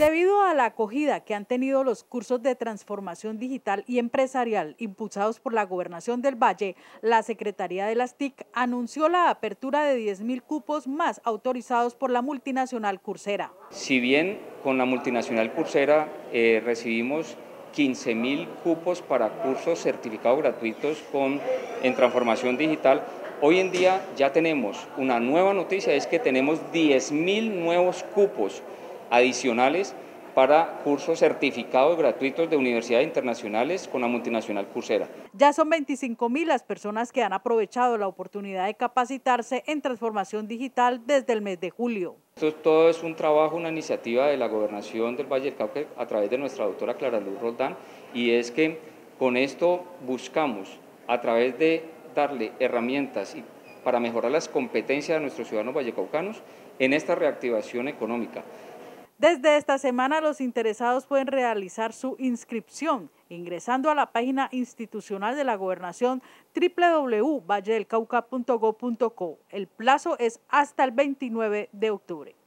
Debido a la acogida que han tenido los cursos de transformación digital y empresarial impulsados por la Gobernación del Valle, la Secretaría de las TIC anunció la apertura de 10.000 cupos más autorizados por la multinacional Coursera. Si bien con la multinacional Coursera recibimos 15.000 cupos para cursos certificados gratuitos en transformación digital, hoy en día ya tenemos una nueva noticia, es que tenemos 10.000 nuevos cupos adicionales para cursos certificados gratuitos de universidades internacionales con la multinacional Coursera. Ya son 25.000 las personas que han aprovechado la oportunidad de capacitarse en transformación digital desde el mes de julio. Esto todo es un trabajo, una iniciativa de la Gobernación del Valle del Cauca a través de nuestra doctora Clara Luz Roldán, y es que con esto buscamos, a través de darle herramientas y para mejorar las competencias de nuestros ciudadanos vallecaucanos en esta reactivación económica. Desde esta semana los interesados pueden realizar su inscripción ingresando a la página institucional de la Gobernación www.valledelcauca.gov.co. El plazo es hasta el 29 de octubre.